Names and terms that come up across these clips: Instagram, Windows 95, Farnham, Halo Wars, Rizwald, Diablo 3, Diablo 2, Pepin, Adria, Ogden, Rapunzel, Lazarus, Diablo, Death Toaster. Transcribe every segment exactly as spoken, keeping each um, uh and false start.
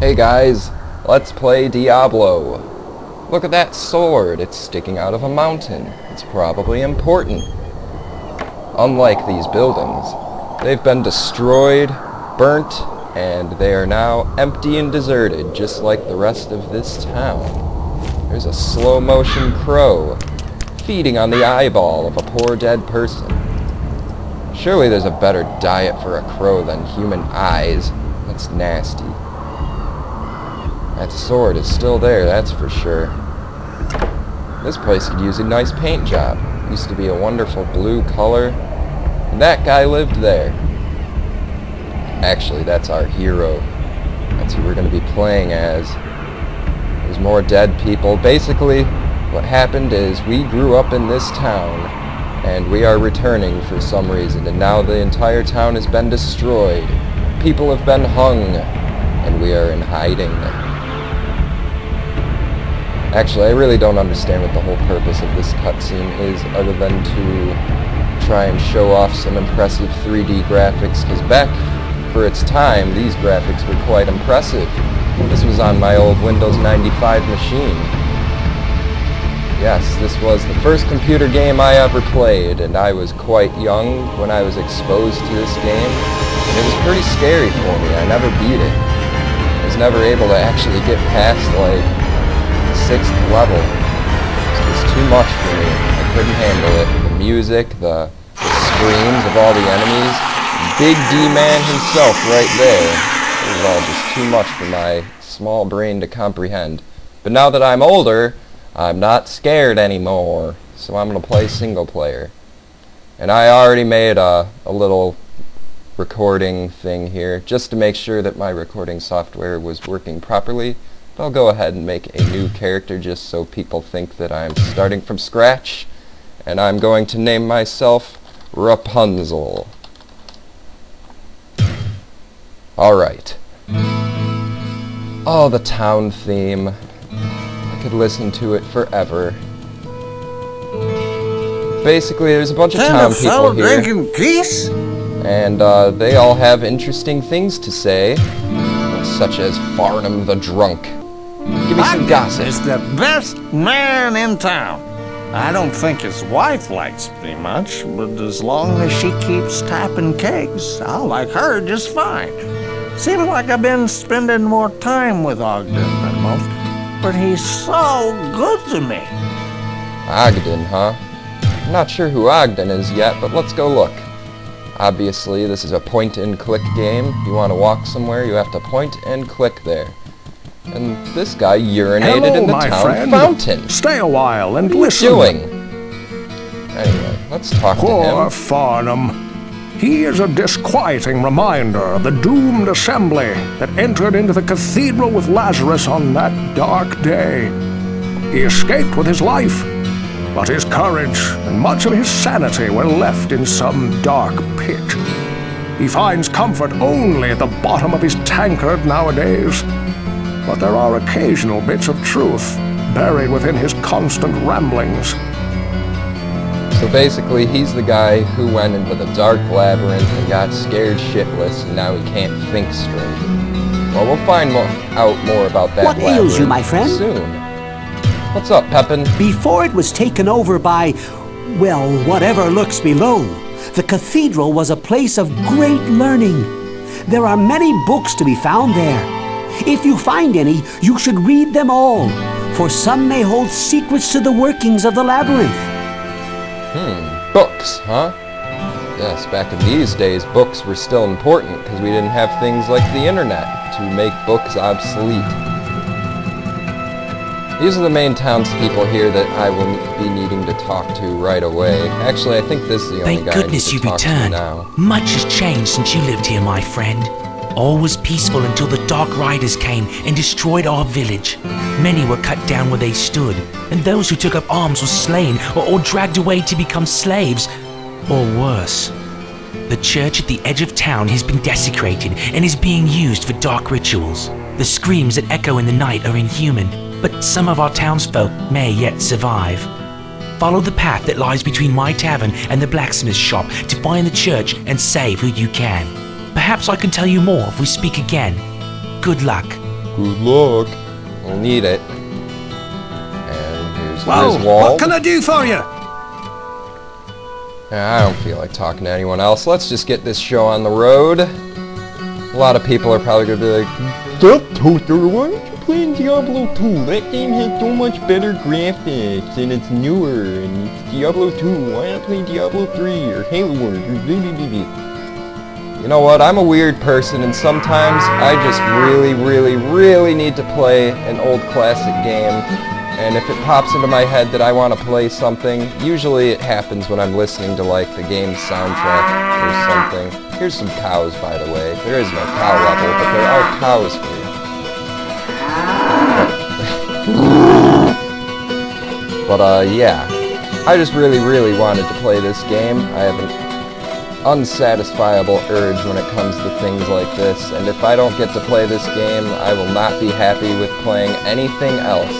Hey guys, let's play Diablo. Look at that sword, it's sticking out of a mountain. It's probably important. Unlike these buildings, they've been destroyed, burnt, and they are now empty and deserted, just like the rest of this town. There's a slow-motion crow feeding on the eyeball of a poor dead person. Surely there's a better diet for a crow than human eyes. That's nasty. That sword is still there, that's for sure. This place could use a nice paint job. It used to be a wonderful blue color. And that guy lived there. Actually, that's our hero. That's who we're going to be playing as. There's more dead people. Basically, what happened is we grew up in this town, and we are returning for some reason, and now the entire town has been destroyed. People have been hung, and we are in hiding. Actually, I really don't understand what the whole purpose of this cutscene is, other than to try and show off some impressive three D graphics, because back for its time, these graphics were quite impressive. This was on my old Windows ninety-five machine. Yes, this was the first computer game I ever played, and I was quite young when I was exposed to this game, and it was pretty scary for me. I never beat it. I was never able to actually get past, like, sixth level. It was too much for me. I couldn't handle it. The music, the, the screams of all the enemies. Big D-Man himself right there. It was all just too much for my small brain to comprehend. But now that I'm older, I'm not scared anymore. So I'm going to play single player. And I already made a, a little recording thing here just to make sure that my recording software was working properly. I'll go ahead and make a new character just so people think that I'm starting from scratch, and I'm going to name myself Rapunzel. Alright. Oh, the town theme. I could listen to it forever. Basically, there's a bunch of town people here, and uh, they all have interesting things to say, such as Farnham the Drunk. Give me some gossip. Ogden is the best man in town. I don't think his wife likes me much, but as long as she keeps tapping cakes, I'll like her just fine. Seems like I've been spending more time with Ogden than most, but he's so good to me. Ogden, huh? I'm not sure who Ogden is yet, but let's go look. Obviously, this is a point-and-click game. You want to walk somewhere, you have to point and click there. And this guy urinated Hello, in the town friend. fountain. Stay a while and what listen. What are you doing? Anyway, let's talk Poor to him. Poor Farnham. He is a disquieting reminder of the doomed assembly that entered into the cathedral with Lazarus on that dark day. He escaped with his life, but his courage and much of his sanity were left in some dark pit. He finds comfort only at the bottom of his tankard nowadays. But there are occasional bits of truth buried within his constant ramblings. So basically, he's the guy who went into the dark labyrinth and got scared shitless, and now he can't think straight. Well, we'll find more, out more about that what labyrinth ails you, my friend? soon. What's up, Pepin? Before it was taken over by, well, whatever lurks below, the cathedral was a place of great learning. There are many books to be found there. If you find any, you should read them all, for some may hold secrets to the workings of the labyrinth. Hmm, books, huh? Yes, back in these days, books were still important, because we didn't have things like the internet to make books obsolete. These are the main townspeople here that I will be needing to talk to right away. Actually, I think this is the only guy I need to talk to now. Much has changed since you lived here, my friend. All was peaceful until the Dark Riders came and destroyed our village. Many were cut down where they stood, and those who took up arms were slain or, or dragged away to become slaves, or worse. The church at the edge of town has been desecrated and is being used for dark rituals. The screams that echo in the night are inhuman, but some of our townsfolk may yet survive. Follow the path that lies between my tavern and the blacksmith's shop to find the church and save who you can. Perhaps I can tell you more if we speak again. Good luck. Good luck. We'll need it. And here's Rizwald. What can I do for you? I don't feel like talking to anyone else. Let's just get this show on the road. A lot of people are probably going to be like, Death Toaster, why aren't you playing Diablo two? That game has so much better graphics, and it's newer, and it's Diablo two. Why not play Diablo three or Halo Wars or blah, blah, blah, blah. You know what? I'm a weird person, and sometimes I just really, really, really need to play an old classic game. And if it pops into my head that I want to play something, usually it happens when I'm listening to, like, the game's soundtrack or something. Here's some cows, by the way. There is no cow level, but there are cows here. But, uh, yeah. I just really, really wanted to play this game. I have an unsatisfiable urge when it comes to things like this, and if I don't get to play this game, I will not be happy with playing anything else.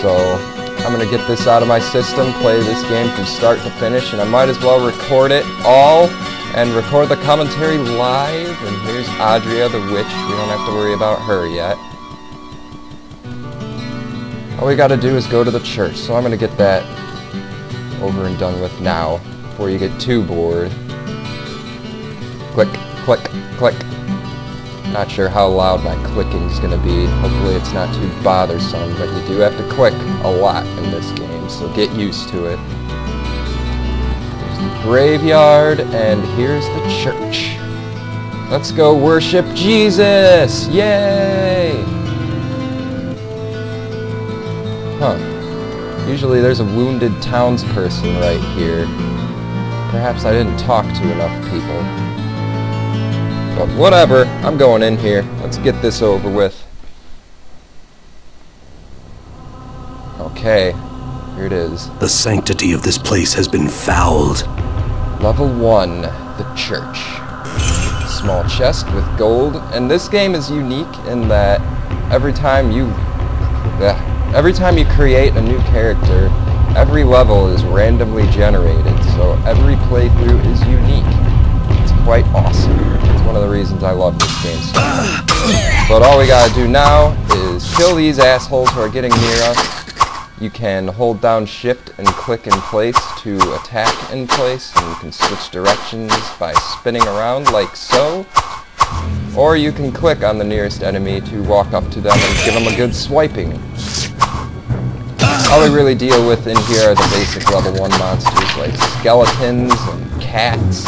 So, I'm going to get this out of my system, play this game from start to finish, and I might as well record it all, and record the commentary live, and here's Adria the Witch. We don't have to worry about her yet. All we gotta do is go to the church, so I'm going to get that over and done with now, before you get too bored. Click, click, click. Not sure how loud my clicking is going to be. Hopefully it's not too bothersome, but you do have to click a lot in this game, so get used to it. There's the graveyard, and here's the church. Let's go worship Jesus! Yay! Huh. Usually there's a wounded townsperson right here. Perhaps I didn't talk to enough people. But whatever, I'm going in here. Let's get this over with. Okay, here it is. The sanctity of this place has been fouled. Level one, the church. Small chest with gold. And this game is unique in that every time you... Ugh, every time you create a new character, every level is randomly generated. So every playthrough is unique. It's quite awesome. It's one of the reasons I love this game so much. But all we gotta do now is kill these assholes who are getting near us. You can hold down shift and click in place to attack in place, and you can switch directions by spinning around like so. Or you can click on the nearest enemy to walk up to them and give them a good swiping. All we really deal with in here are the basic level one monsters like skeletons and cats,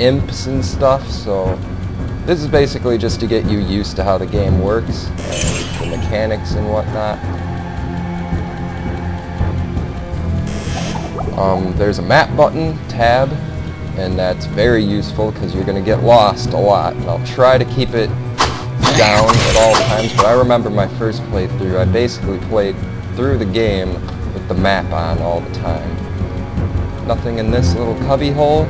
imps and stuff, so this is basically just to get you used to how the game works and the mechanics and whatnot. Um, there's a map button, tab, and that's very useful because you're going to get lost a lot. And I'll try to keep it down at all times, but I remember my first playthrough, I basically played through the game with the map on all the time. Nothing in this little cubbyhole.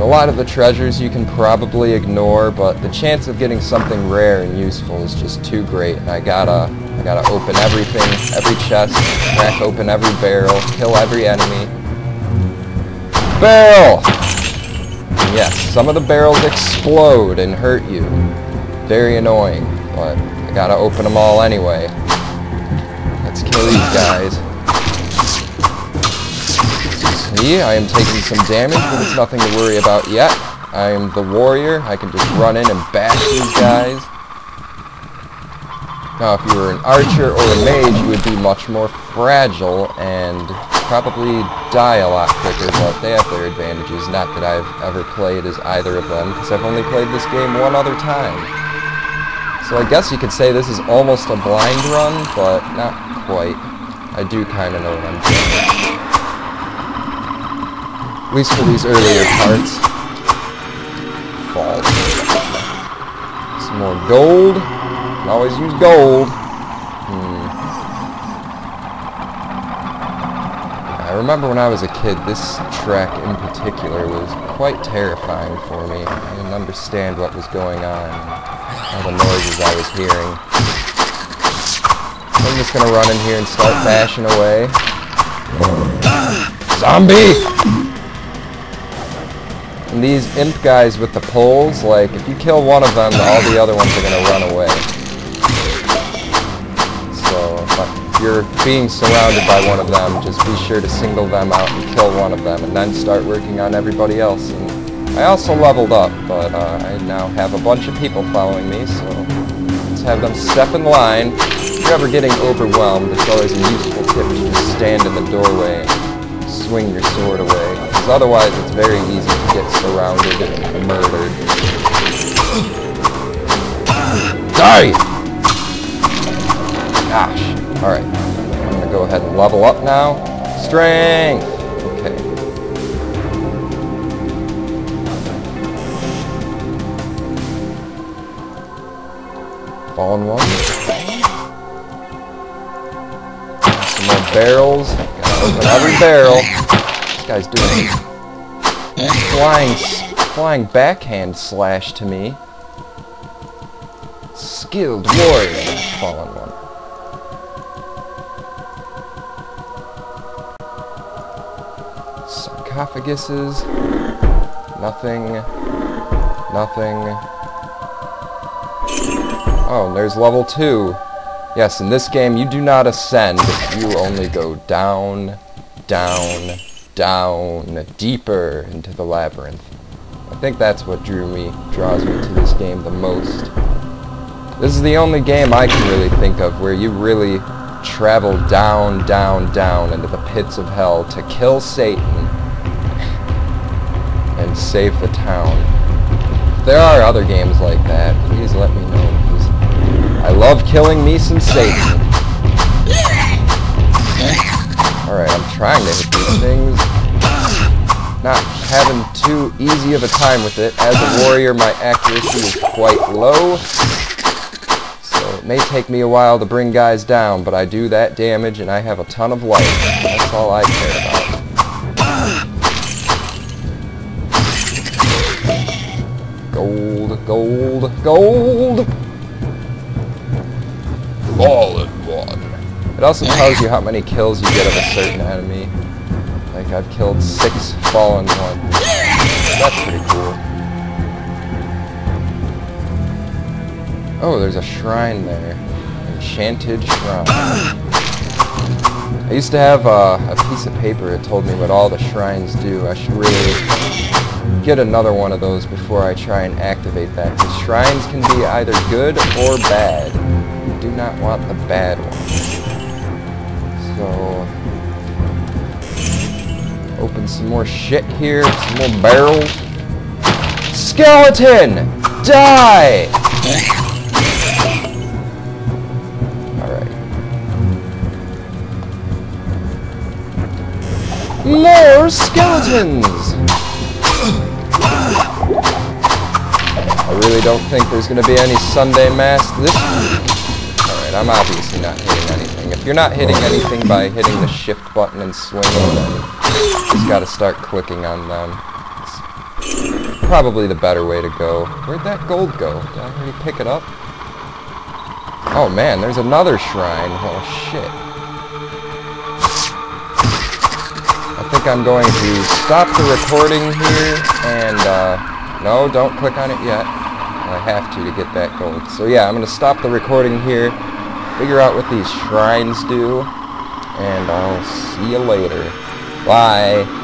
A lot of the treasures you can probably ignore, but the chance of getting something rare and useful is just too great. And I gotta, I gotta open everything, every chest, crack open every barrel, kill every enemy. Barrel! And yes, some of the barrels explode and hurt you. Very annoying, but I gotta open them all anyway. Let's kill these guys. I am taking some damage, but it's nothing to worry about yet. I am the warrior. I can just run in and bash these guys. Now, if you were an archer or a mage, you would be much more fragile and probably die a lot quicker, but they have their advantages. Not that I've ever played as either of them, because I've only played this game one other time. So I guess you could say this is almost a blind run, but not quite. I do kind of know what I'm doing. At least for these earlier parts. Fall. Some more gold. Can always use gold. Hmm. I remember when I was a kid, this track in particular was quite terrifying for me. I didn't understand what was going on, all the noises I was hearing. I'm just gonna run in here and start bashing away. Zombie! And these imp guys with the poles, like, if you kill one of them, all the other ones are going to run away. So, if you're being surrounded by one of them, just be sure to single them out and kill one of them, and then start working on everybody else. And I also leveled up, but uh, I now have a bunch of people following me, so let's have them step in line. If you're ever getting overwhelmed, it's always a useful tip to just stand in the doorway and swing your sword away. Because otherwise, it's very easy to get surrounded and murdered. Die! Gosh. Alright. I'm going to go ahead and level up now. Strength! Okay. Fallen one. Some more barrels. Gotta open every barrel. This guy's doing a flying, flying backhand slash to me. Skilled warrior. Fallen one. Sarcophaguses. Nothing. Nothing. Oh, and there's level two. Yes, in this game you do not ascend. You only go down, down, down, deeper into the labyrinth. I think that's what drew me, draws me to this game the most. This is the only game I can really think of where you really travel down, down, down into the pits of hell to kill Satan and save the town. If there are other games like that, please let me know, because I love killing me some Satan. Alright, I'm trying to hit these things. Not having too easy of a time with it. As a warrior, my accuracy is quite low. So it may take me a while to bring guys down, but I do that damage and I have a ton of life. That's all I care about. Gold, gold, gold! Fallen one. It also tells you how many kills you get of a certain enemy. Like, I've killed six fallen ones. That's pretty cool. Oh, there's a shrine there. Enchanted shrine. I used to have uh, a piece of paper that told me what all the shrines do. I should really get another one of those before I try and activate that. Because shrines can be either good or bad. You do not want the bad ones. So, open some more shit here, some more barrels. Skeleton! Die! Alright. More skeletons! I really don't think there's gonna be any Sunday Mass this week. Alright, I'm obviously not hitting anything. If you're not hitting anything by hitting the shift button and swinging, then you just gotta start clicking on them. It's probably the better way to go. Where'd that gold go? Did I already pick it up? Oh man, there's another shrine. Oh shit. I think I'm going to stop the recording here, and uh, no, don't click on it yet. I have to to get that gold. So yeah, I'm gonna stop the recording here. Figure out what these shrines do, and I'll see you later. Bye.